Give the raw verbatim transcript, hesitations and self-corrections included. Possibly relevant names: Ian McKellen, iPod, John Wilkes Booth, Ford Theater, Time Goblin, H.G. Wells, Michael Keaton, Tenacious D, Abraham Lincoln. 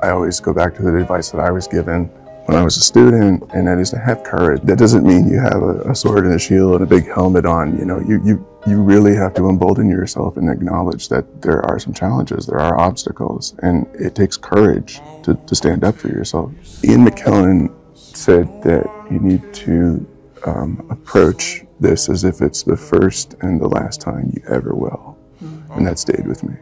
I always go back to the advice that I was given when I was a student, and that is to have courage. That doesn't mean you have a, a sword and a shield and a big helmet on. You know, you, you, you really have to embolden yourself and acknowledge that there are some challenges, there are obstacles, and it takes courage to, to stand up for yourself. Ian McKellen said that you need to um, approach this as if it's the first and the last time you ever will, and that stayed with me.